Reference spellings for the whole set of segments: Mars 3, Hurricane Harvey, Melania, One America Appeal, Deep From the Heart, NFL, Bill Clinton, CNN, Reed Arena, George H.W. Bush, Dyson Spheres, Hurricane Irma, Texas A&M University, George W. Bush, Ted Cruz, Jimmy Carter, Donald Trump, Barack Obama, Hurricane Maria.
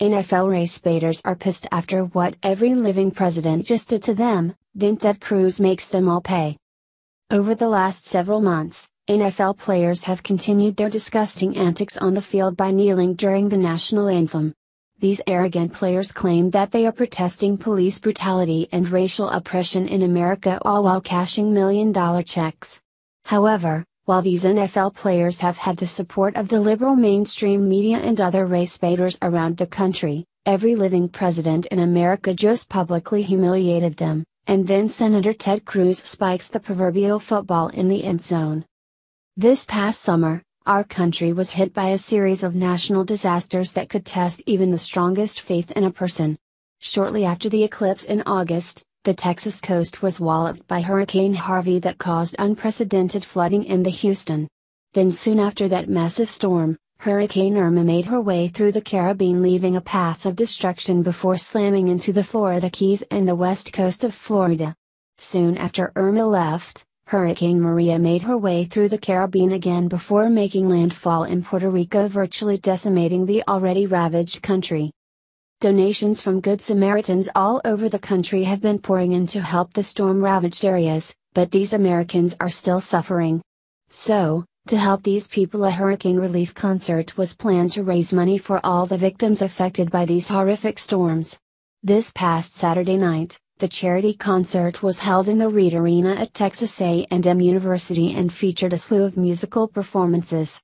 NFL race baiters are pissed after what every living president just did to them, then Ted Cruz makes them all pay. Over the last several months, NFL players have continued their disgusting antics on the field by kneeling during the national anthem. These arrogant players claim that they are protesting police brutality and racial oppression in America, all while cashing million-dollar checks. However, while these NFL players have had the support of the liberal mainstream media and other race baiters around the country, every living president in America just publicly humiliated them, and then Senator Ted Cruz spikes the proverbial football in the end zone. This past summer, our country was hit by a series of national disasters that could test even the strongest faith in a person. Shortly after the eclipse in August, the Texas coast was walloped by Hurricane Harvey that caused unprecedented flooding in the Houston. Then soon after that massive storm, Hurricane Irma made her way through the Caribbean, leaving a path of destruction before slamming into the Florida Keys and the west coast of Florida. Soon after Irma left, Hurricane Maria made her way through the Caribbean again before making landfall in Puerto Rico, virtually decimating the already ravaged country. Donations from Good Samaritans all over the country have been pouring in to help the storm-ravaged areas, but these Americans are still suffering. So, to help these people, a hurricane relief concert was planned to raise money for all the victims affected by these horrific storms. This past Saturday night, the charity concert was held in the Reed Arena at Texas A&M University and featured a slew of musical performances.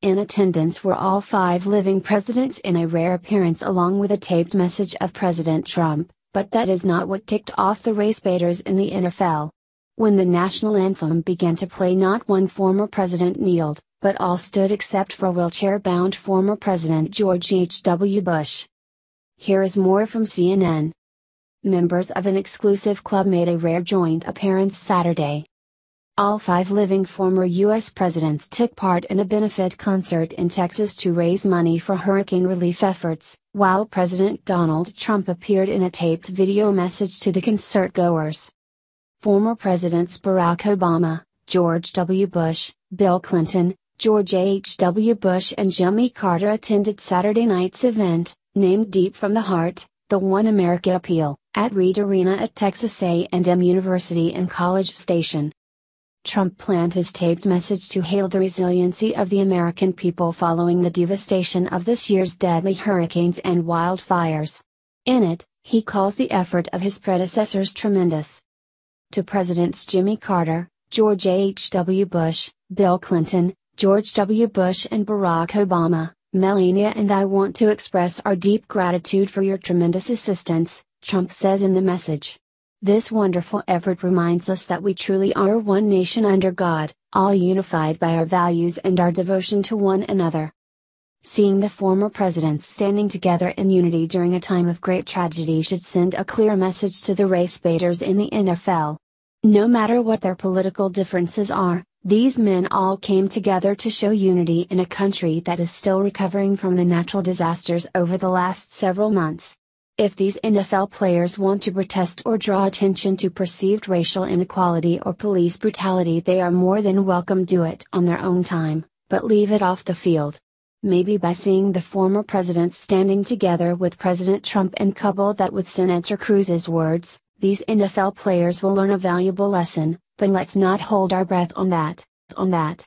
In attendance were all five living presidents in a rare appearance, along with a taped message of President Trump, but that is not what ticked off the race baiters in the NFL. When the national anthem began to play, not one former president kneeled, but all stood except for wheelchair-bound former President George H.W. Bush. Here is more from CNN. Members of an exclusive club made a rare joint appearance Saturday. All five living former U.S. presidents took part in a benefit concert in Texas to raise money for hurricane relief efforts, while President Donald Trump appeared in a taped video message to the concertgoers. Former Presidents Barack Obama, George W. Bush, Bill Clinton, George H.W. Bush and Jimmy Carter attended Saturday night's event, named Deep From the Heart, the One America Appeal, at Reed Arena at Texas A&M University in College Station. Trump planned his taped message to hail the resiliency of the American people following the devastation of this year's deadly hurricanes and wildfires. In it, he calls the effort of his predecessors tremendous. To Presidents Jimmy Carter, George H.W. Bush, Bill Clinton, George W. Bush and Barack Obama, Melania and I want to express our deep gratitude for your tremendous assistance, Trump says in the message. This wonderful effort reminds us that we truly are one nation under God, all unified by our values and our devotion to one another. Seeing the former presidents standing together in unity during a time of great tragedy should send a clear message to the race baiters in the NFL. No matter what their political differences are, these men all came together to show unity in a country that is still recovering from the natural disasters over the last several months. If these NFL players want to protest or draw attention to perceived racial inequality or police brutality, they are more than welcome to do it on their own time, but leave it off the field. Maybe by seeing the former presidents standing together with President Trump and couple that with Senator Cruz's words, these NFL players will learn a valuable lesson, but let's not hold our breath on that.